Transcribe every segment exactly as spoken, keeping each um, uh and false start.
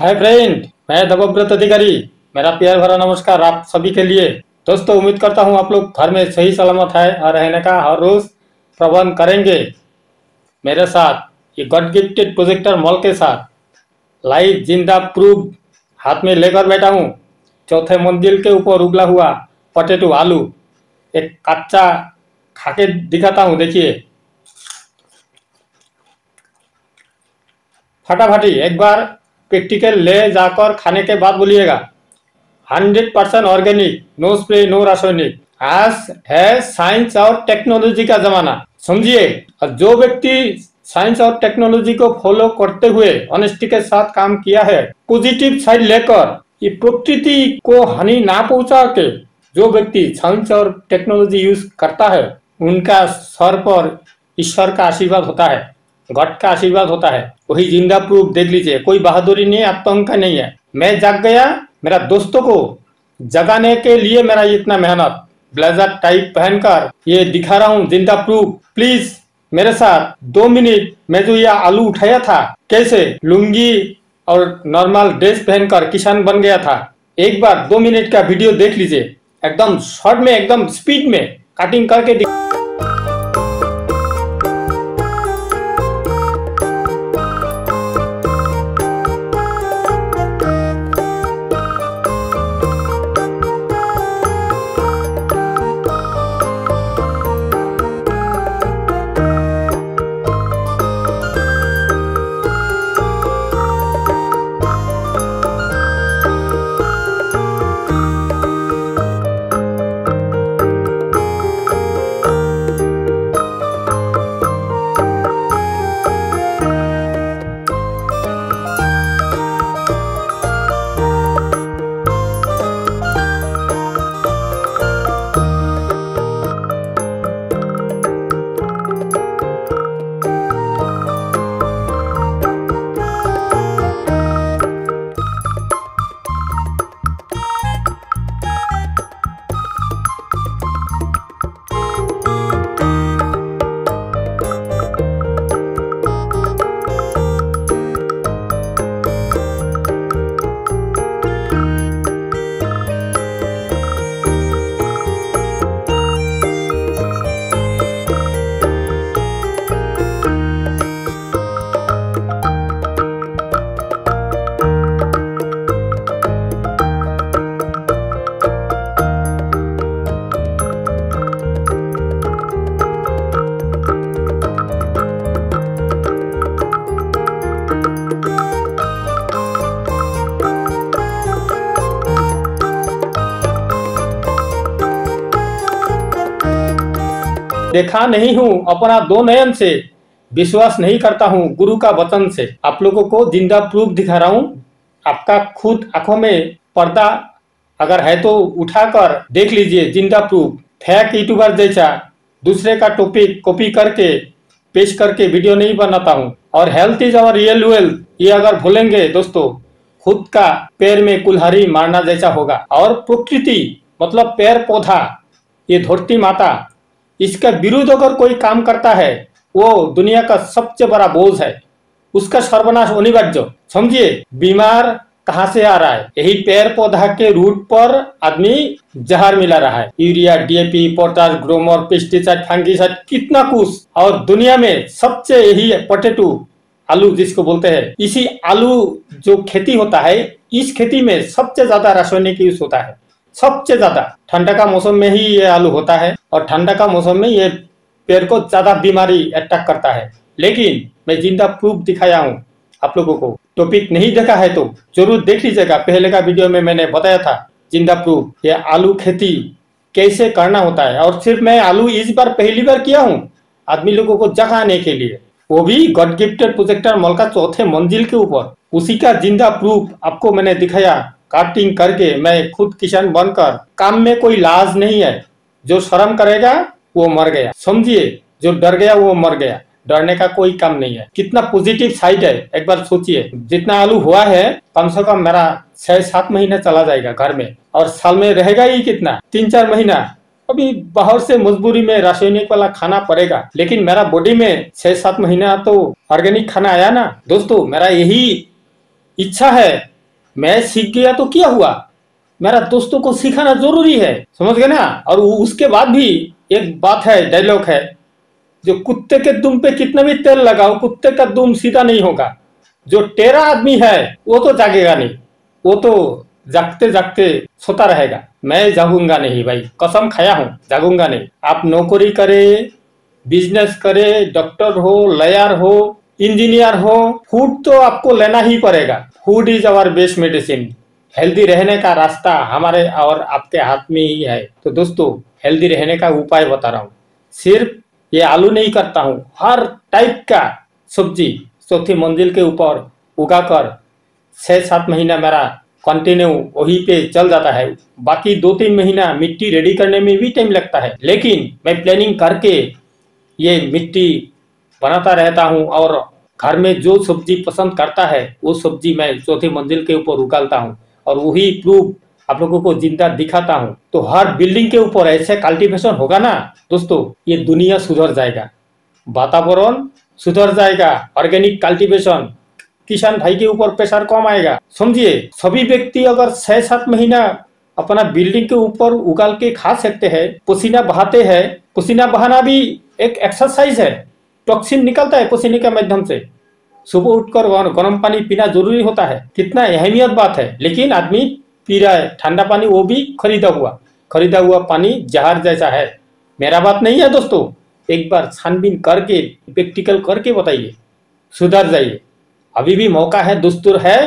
Hi friend, मैं देवव्रत अधिकारी। मेरा प्यार भरा नमस्कार आप सभी के लिए। दोस्तों, उम्मीद करता हूं आप लोग घर में सही सलामत है और रहने का हर रोज प्रबंध करेंगे। मेरे साथ ये गॉड गिफ्टेड प्रोजेक्टर मॉल के साथ लाइव जिंदा प्रूफ हाथ में लेकर बैठा हूं। चौथे मंजिल के ऊपर उबला हुआ पटेटो आलू एक कच्चा खाके दिखाता हूँ। देखिए फटाफटी, एक बार प्रैक्टिकल ले जाकर खाने के बाद बोलिएगा। Hundred percent organic, no spray, no रासायनिक। आज है साइंस और टेक्नोलॉजी का जमाना, समझिए। और जो व्यक्ति साइंस और टेक्नोलॉजी को फॉलो करते हुए ऑनेस्टी के साथ काम किया है, पॉजिटिव साइड लेकर, ये प्रकृति को हानि ना पहुंचा के जो व्यक्ति साइंस और टेक्नोलॉजी यूज करता है, उनका सर पर ईश्वर का आशीर्वाद होता है, गॉड का आशीर्वाद होता है। वही जिंदा प्रूफ देख लीजिए। कोई बहादुरी नहीं, आत्महंकार नहीं है। मैं जग गया, मेरा दोस्तों को जगाने के लिए मेरा इतना मेहनत। ब्लेजर टाइप पहनकर ये दिखा रहा हूँ जिंदा प्रूफ। प्लीज मेरे साथ दो मिनट। मैं जो यह आलू उठाया था, कैसे लुंगी और नॉर्मल ड्रेस पहनकर किसान बन गया था, एक बार दो मिनट का वीडियो देख लीजिए। एकदम शॉर्ट में, एकदम स्पीड में कटिंग करके दिख... देखा नहीं हूँ अपना दो नयन से, विश्वास नहीं करता हूँ गुरु का वचन से। आप लोगों को जिंदा प्रूफ दिखा रहा हूँ। आपका खुद आंखों में पर्दा अगर है तो उठाकर देख लीजिए जिंदा प्रूफ। फेक यूट्यूबर जैसा दूसरे का टॉपिक कॉपी करके पेश करके वीडियो नहीं बनाता हूँ। और health is our real wealth, ये अगर भूलेंगे दोस्तों, खुद का पैर में कुल्हाड़ी मारना जैसा होगा। और प्रकृति मतलब पेड़ पौधा, ये धरती माता, इसका विरुद्ध अगर कोई काम करता है, वो दुनिया का सबसे बड़ा बोझ है, उसका सर्वनाश अनिवार्य। समझिए बीमार कहाँ से आ रहा है, यही पेड़ पौधा के रूट पर आदमी जहर मिला रहा है। Urea, DAP, potash, Gromor, pesticide, fungicide, कितना कुछ। और दुनिया में सबसे यही पोटैटो आलू जिसको बोलते हैं, इसी आलू जो खेती होता है, इस खेती में सबसे ज्यादा रासायनिक यूज होता है, सबसे ज्यादा। ठंडा का मौसम में ही ये आलू होता है और ठंडा का मौसम में ये पेड़ को ज्यादा बीमारी अटैक करता है। लेकिन मैं जिंदा प्रूफ दिखाया हूँ आप लोगों को। टॉपिक नहीं देखा है तो जरूर देख लीजिएगा। पहले का वीडियो में मैंने बताया था जिंदा प्रूफ, ये आलू खेती कैसे करना होता है। और सिर्फ मैं आलू इस बार पहली बार किया हूँ आदमी लोगों को जगाने के लिए, वो भी गॉड गिफ्टेड प्रोजेक्टर मॉल का चौथे मंजिल के ऊपर। उसी का जिंदा प्रूफ आपको मैंने दिखाया कटिंग करके। मैं खुद किसान बनकर, काम में कोई लाज नहीं है। जो शर्म करेगा वो मर गया, समझिए। जो डर गया वो मर गया, डरने का कोई काम नहीं है। कितना पॉजिटिव साइड है, एक बार सोचिए। जितना आलू हुआ है कम से कम मेरा छह सात महीना चला जाएगा घर में, और साल में रहेगा ही कितना, तीन चार महीना। अभी बाहर से मजबूरी में रासायनिक वाला खाना पड़ेगा, लेकिन मेरा बॉडी में छह सात महीना तो ऑर्गेनिक खाना आया ना दोस्तों। मेरा यही इच्छा है, मैं सीख गया तो क्या हुआ, मेरा दोस्तों को सिखाना जरूरी है, समझ गए ना। और उसके बाद भी एक बात है, डायलॉग है, जो कुत्ते के दुम पे कितना भी तेल लगाओ कुत्ते का दुम सीधा नहीं होगा। जो टेढ़ा आदमी है वो तो जागेगा नहीं, वो तो जागते जागते सोता रहेगा। मैं जागूंगा नहीं भाई, कसम खाया हूँ, जागूंगा नहीं। आप नौकरी करे, बिजनेस करे, डॉक्टर हो, लॉयर हो, इंजीनियर हो, फूड तो आपको लेना ही पड़ेगा। Food is our best medicine. Healthy रहने का रास्ता हमारे और आपके हाथ में ही है। तो दोस्तों हेल्दी रहने का उपाय बता रहा हूँ, सिर्फ ये आलू नहीं करता हूँ, हर टाइप का सब्जी चौथी मंजिल के ऊपर उगा कर छः सात महीना मेरा कंटिन्यू वही पे चल जाता है। बाकी दो तीन महीना मिट्टी रेडी करने में भी टाइम लगता है, लेकिन मैं प्लानिंग करके ये मिट्टी बनाता रहता हूँ और घर में जो सब्जी पसंद करता है वो सब्जी मैं चौथी मंजिल के ऊपर उगाता हूँ और वही प्रूफ आप लोगों को जिंदा दिखाता हूँ। तो हर बिल्डिंग के ऊपर ऐसे कल्टीवेशन होगा ना दोस्तों, ये दुनिया सुधर जाएगा, वातावरण सुधर जाएगा। ऑर्गेनिक कल्टीवेशन, किसान भाई के ऊपर प्रेशर कम आएगा, समझिए। सभी व्यक्ति अगर छह सात महीना अपना बिल्डिंग के ऊपर उगाल के खा सकते हैं, पसीना बहाते हैं, पसीना बहाना भी एक एक्सरसाइज है, टॉक्सिन निकलता है पसीने के माध्यम से। सुबह उठकर गर्म पानी पीना जरूरी होता है, कितना अहमियत बात है, लेकिन आदमी पी रहा है ठंडा पानी, वो भी खरीदा हुआ। खरीदा हुआ पानी जहर जैसा है, मेरा बात नहीं है दोस्तों, एक बार छानबीन करके प्रैक्टिकल करके बताइए, सुधर जाइए। अभी भी मौका है, दस्तूर है।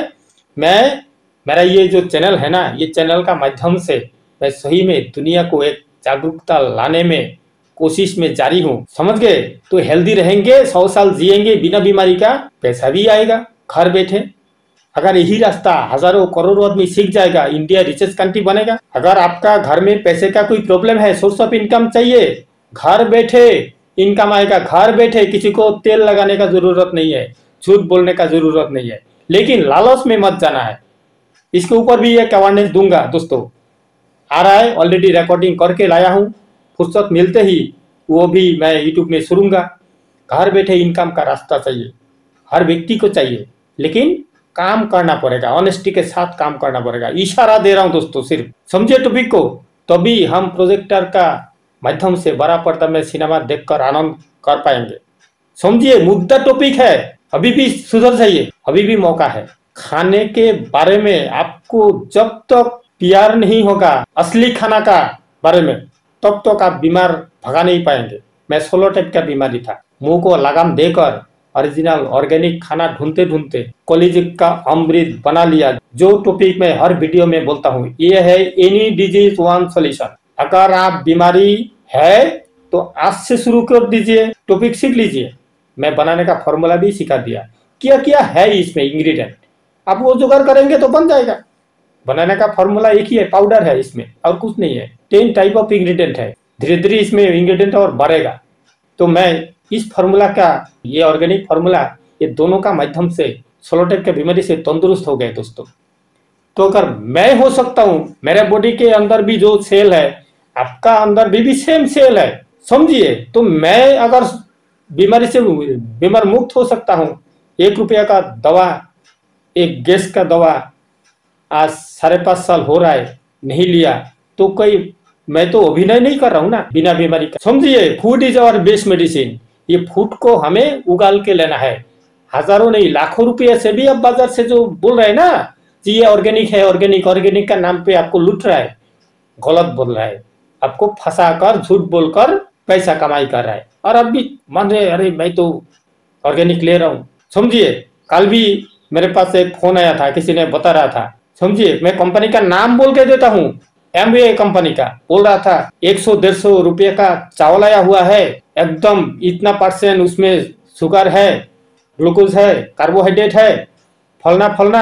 मैं मेरा ये जो चैनल है ना, ये चैनल का माध्यम से मैं सही में दुनिया को एक जागरूकता लाने में कोशिश में जारी हूँ, समझ गए। तो हेल्दी रहेंगे, सौ साल जिएंगे बिना बीमारी का, पैसा भी आएगा घर बैठे। अगर यही रास्ता हजारों करोड़ों आदमी सीख जाएगा, इंडिया रिचेस्ट कंट्री बनेगा। अगर आपका घर में पैसे का कोई प्रॉब्लम है, सोर्स ऑफ इनकम चाहिए, घर बैठे इनकम आएगा। घर बैठे किसी को तेल लगाने का जरूरत नहीं है, झूठ बोलने का जरूरत नहीं है, लेकिन लालच में मत जाना है। इसके ऊपर भी एक अवेयरनेस दूंगा दोस्तों, आ रहा है, ऑलरेडी रिकॉर्डिंग करके लाया हूँ, फुर्सत मिलते ही वो भी मैं यूट्यूब में सुनूंगा। घर बैठे इनकम का रास्ता चाहिए, हर व्यक्ति को चाहिए, लेकिन काम करना पड़ेगा, ऑनेस्टी के साथ काम करना पड़ेगा। इशारा दे रहा हूँ दोस्तों, सिर्फ समझे टॉपिक को, तभी तो हम प्रोजेक्टर का माध्यम से बड़ा पर्दा में सिनेमा देख कर आनंद कर पाएंगे, समझिए। मुद्दा टॉपिक है, अभी भी सुधर जाइए, अभी भी मौका है। खाने के बारे में आपको जब तक प्यार नहीं होगा असली खाना का बारे में, तब तक आप बीमार भगा नहीं पाएंगे। मैं सोलो टाइप का बीमारी था, मुंह को लगाम देकर ओरिजिनल ऑर्गेनिक खाना ढूंढते ढूंढते कॉलेज का अमृत बना लिया। जो टॉपिक में हर वीडियो में बोलता हूँ, ये है एनी डिजीज वन सोल्यूशन। अगर आप बीमारी है तो आज से शुरू कर दीजिए, टॉपिक सीख लीजिए। मैं बनाने का फॉर्मूला भी सिखा दिया, क्या क्या है इसमें इंग्रेडिएंट, आप वो जुगाड़ करेंगे तो बन जाएगा। बनाने का फॉर्मूला एक ही है, पाउडर है इसमें और कुछ नहीं है। टेन टाइप ऑफ इंग्रेडिएंट है, धीरे धीरे इसमें इंग्रेडिएंट और बढ़ेगा। तो मैं इस फार्मूला का, ये ऑर्गेनिक फार्मूला, ये दोनों का माध्यम से सोलोटेप के बीमारी से तंदुरुस्त हो गए दोस्तों। तो अगर मैं हो सकता हूँ, मेरे बॉडी के अंदर भी जो सेल है, आपका अंदर भी, भी सेम सेल है, समझिए। तो मैं अगर बीमारी से बीमार मुक्त हो सकता हूँ, एक रुपया का दवा, एक गैस का दवा आज साढ़े पाँच साल हो रहा है नहीं लिया, तो कोई मैं तो अभिनय नहीं कर रहा हूँ ना, बिना बीमारी का, समझिए। Food is our best medicine, ये फूड को हमें उगाल के लेना है। हजारों नहीं लाखों रुपया से भी अब बाजार से जो बोल रहे हैं ना कि ये ऑर्गेनिक है, ऑर्गेनिक ऑर्गेनिक का नाम पे आपको लूट रहा है, गलत बोल रहा है, आपको फंसा कर झूठ बोलकर पैसा कमाई कर रहा है। और अब भी मान रहे, अरे मैं तो ऑर्गेनिक ले रहा हूँ, समझिए। कल भी मेरे पास एक फोन आया था, किसी ने बता रहा था, समझिए, मैं कंपनी का नाम बोल के देता हूँ, एमबीए कंपनी का, बोल रहा था एक सौ डेढ़ सौ रुपये का चावल आया हुआ है, एकदम इतना परसेंट उसमें शुगर है, ग्लूकोज है, कार्बोहाइड्रेट है, फलना फलना,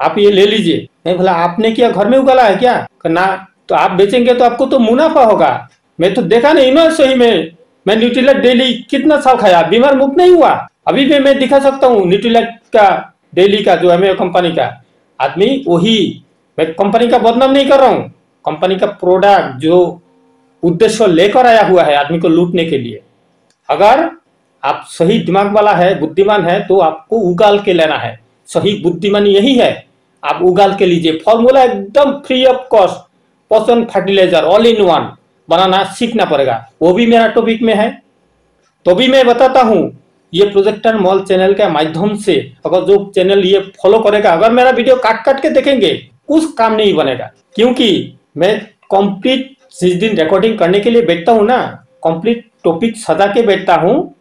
आप ये ले लीजिए। मैं बोला आपने क्या घर में उगाला है क्या, ना तो आप बेचेंगे तो आपको तो मुनाफा होगा। मैं तो देखा नहीं ना सही में, मैं न्यूट्रीलाइट डेली कितना साल खाया, बीमार मुक्त नहीं हुआ। अभी भी मैं दिखा सकता हूँ न्यूट्रीलाइट का डेली का, जो है कंपनी का आदमी, वही। मैं कंपनी का बदनाम नहीं कर रहा हूँ, कंपनी का प्रोडक्ट जो उद्देश्य लेकर आया हुआ है आदमी को लूटने के लिए। अगर आप सही दिमाग वाला है, बुद्धिमान है, तो आपको उगाल के लेना है, सही बुद्धिमान यही है, आप उगाल के लीजिए। फॉर्मूला एकदम फ्री ऑफ कॉस्ट, पोषण फर्टिलाइजर ऑल इन वन बनाना सीखना पड़ेगा, वो भी मेरा टॉपिक में है। तो भी मैं बताता हूँ ये प्रोजेक्टर मॉल चैनल के माध्यम से, अगर जो चैनल ये फॉलो करेगा, अगर मेरा वीडियो काट काट के देखेंगे कुछ काम नहीं बनेगा, क्योंकि मैं कंप्लीट जिस दिन रिकॉर्डिंग करने के लिए बैठता हूँ ना, कंप्लीट टॉपिक सजा के बैठता हूँ,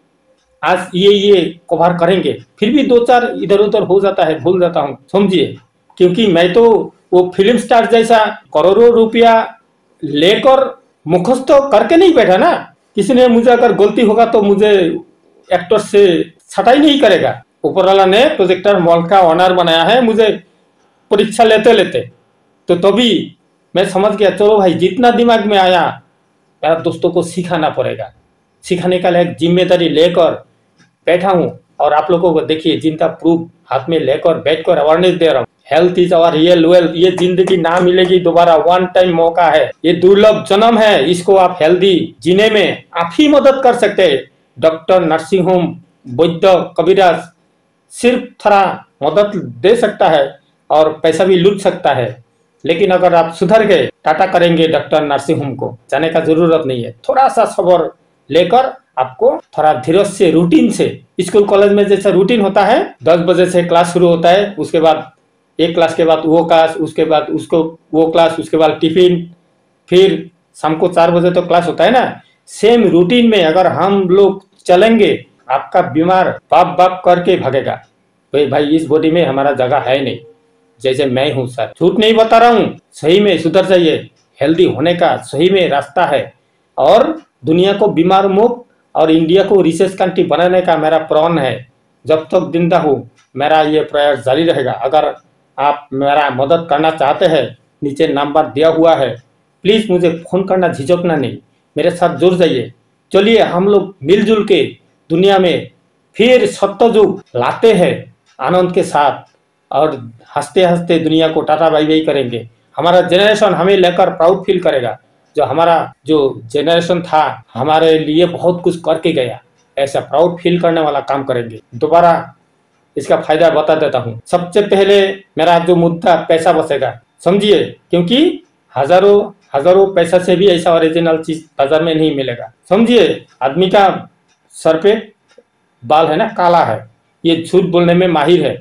आज ये ये कवर करेंगे, फिर भी दो चार इधर उधर हो जाता है, भूल जाता हूँ, समझिए। क्योंकि मैं तो वो फिल्म स्टार जैसा करोड़ों रुपया लेकर मुखस्त करके नहीं बैठा ना, किसी ने मुझे अगर गलती होगा तो मुझे एक्टर से छटाई नहीं करेगा। ऊपर वाला ने प्रोजेक्टर मॉल का ऑनर बनाया है मुझे परीक्षा लेते लेते, तो तभी मैं समझ गया चलो भाई जितना दिमाग में आया मेरा दोस्तों को सिखाना पड़ेगा, सिखाने का एक जिम्मेदारी लेकर बैठा हूँ। और आप लोगों को देखिए जिनका प्रूफ हाथ में लेकर बैठकर अवेयरनेस दे रहा हूँ, health is our real wealth, ये जिंदगी ना मिलेगी दोबारा, वन टाइम मौका है, ये दुर्लभ जन्म है, इसको आप हेल्दी जीने में आप ही मदद कर सकते हैं। डॉक्टर, नर्सिंग होम, वैद्य, कबीराज सिर्फ थोड़ा मदद दे सकता है और पैसा भी लूट सकता है, लेकिन अगर आप सुधर गए टाटा करेंगे डॉक्टर नर्सिंग होम को, जाने का जरूरत नहीं है। थोड़ा सा सब्र लेकर आपको थोड़ा धीरज से, रूटीन से, स्कूल कॉलेज में जैसा रूटीन होता है, दस बजे से क्लास शुरू होता है, उसके बाद एक क्लास के बाद वो क्लास, उसके बाद उसको वो क्लास, उसके बाद टिफिन, फिर शाम को चार बजे तो क्लास होता है ना। सेम रूटीन में अगर हम लोग चलेंगे, आपका बीमार बाप बाप करके भागेगा, भाई भाई इस बॉडी में हमारा जगह है नहीं, जैसे मैं हूँ सर, झूठ नहीं बता रहा हूँ, सही में सुधर जाइए, हेल्दी होने का सही में रास्ता है। और दुनिया को बीमार मुक्त और इंडिया को रिसर्च कंट्री बनाने का मेरा प्रण है, जब तक जिंदा हूँ मेरा ये प्रयास जारी रहेगा। अगर आप मेरा मदद करना चाहते हैं, नीचे नंबर दिया हुआ है, प्लीज़ मुझे फ़ोन करना, झिझकना नहीं, मेरे साथ जुड़ जाइए। चलिए हम लोग मिलजुल के दुनिया में फिर सत्ययुग लाते हैं आनंद के साथ, और हंसते हंसते दुनिया को टाटा बाई बाई करेंगे। हमारा जेनरेशन हमें लेकर प्राउड फील करेगा, जो हमारा जो जेनरेशन था हमारे लिए बहुत कुछ करके गया, ऐसा प्राउड फील करने वाला काम करेंगे। दोबारा इसका फायदा बता देता हूँ। सबसे पहले मेरा जो मुद्दा पैसा बसेगा, समझिए, क्योंकि हजारों हजारों पैसा से भी ऐसा ओरिजिनल चीज बाजार में नहीं मिलेगा। समझिए आदमी का सर पे बाल है ना, काला है, ये झूठ बोलने में माहिर है,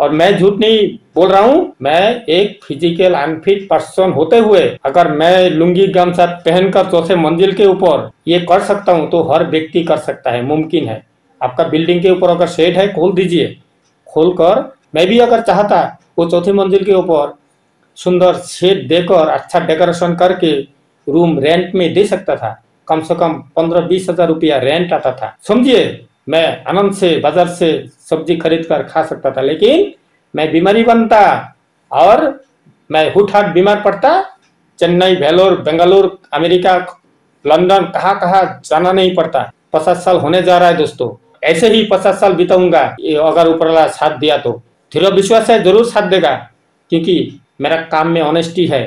और मैं झूठ नहीं बोल रहा हूँ। मैं एक फिजिकल अनफिट पर्सन होते हुए अगर मैं लुंगी गमछा पहनकर चौथे मंजिल के ऊपर ये कर सकता हूँ, तो हर व्यक्ति कर सकता है, मुमकिन है। आपका बिल्डिंग के ऊपर अगर शेड है, खोल दीजिए, खोलकर मैं भी अगर चाहता वो चौथी मंजिल के ऊपर सुंदर शेड देकर अच्छा डेकोरेशन करके रूम रेंट में दे सकता था, कम से कम पंद्रह बीस हजार रुपया रेंट आता था। समझिए मैं आनंद से बाजार से सब्जी खरीद कर खा सकता था, लेकिन मैं बीमारी बनता और मैं हुठहाट बीमार पड़ता, चेन्नई, वेलोर, बेंगलोर, अमेरिका, लंदन, कहाँ कहाँ जाना नहीं पड़ता। पचास साल होने जा रहा है दोस्तों, ऐसे ही पचास साल बिताऊंगा अगर ऊपर वाला साथ दिया तो। दृढ़ विश्वास है जरूर साथ देगा, क्योंकि मेरा काम में ऑनेस्टी है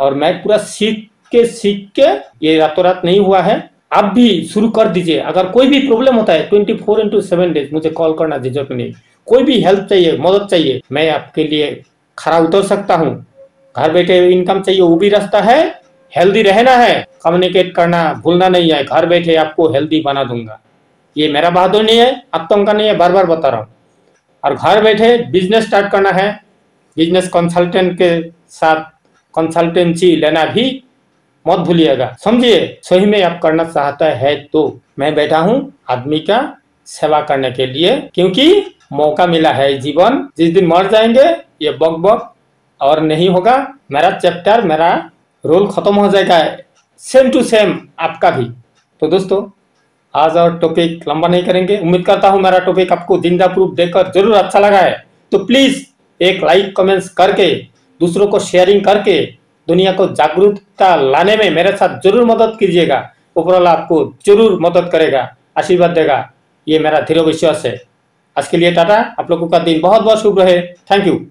और मैं पूरा सीख के सीख के ये रातों रात नहीं हुआ है। आप भी शुरू कर दीजिए। अगर कोई भी प्रॉब्लम होता है twenty four into seven days मुझे कॉल करना, झिझक नहीं। कोई भी हेल्प चाहिए, मदद चाहिए, मैं आपके लिए खरा उतर सकता हूँ। घर बैठे इनकम चाहिए, वो भी रास्ता है। हेल्दी रहना है, कम्युनिकेट करना भूलना नहीं है, घर बैठे आपको हेल्दी बना दूंगा। ये मेरा बहादुर नहीं है, आतंक नहीं है, बार बार बता रहा हूँ। और घर बैठे बिजनेस स्टार्ट करना है, बिजनेस कंसल्टेंट के साथ कंसल्टेंसी लेना भी मत भूलिएगा। समझिए सही में आप करना चाहता है तो मैं बैठा हूँ आदमी का सेवा करने के लिए, क्योंकि मौका मिला है जीवन। जिस दिन मर जाएंगे ये बक बक और नहीं होगा, मेरा चैप्टर, मेरा रोल खत्म हो जाएगा, सेम टू सेम आपका भी। तो दोस्तों आज और टॉपिक लंबा नहीं करेंगे। उम्मीद करता हूँ मेरा टॉपिक आपको जिंदा प्रूफ देकर जरूर अच्छा लगा है, तो प्लीज एक लाइक कमेंट्स करके दूसरों को शेयरिंग करके दुनिया को जागरूकता लाने में मेरे साथ जरूर मदद कीजिएगा। ऊपरवाला आपको जरूर मदद करेगा, आशीर्वाद देगा, ये मेरा दृढ़ विश्वास है। आज के लिए टाटा, आप लोगों का दिन बहुत बहुत शुभ रहे। Thank you.